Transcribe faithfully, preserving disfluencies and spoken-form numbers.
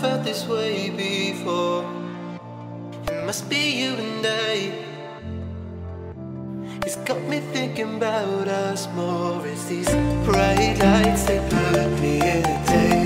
felt this way before. It must be you and I. It's got me thinking about us more. It's these bright lights, they put me in a daze.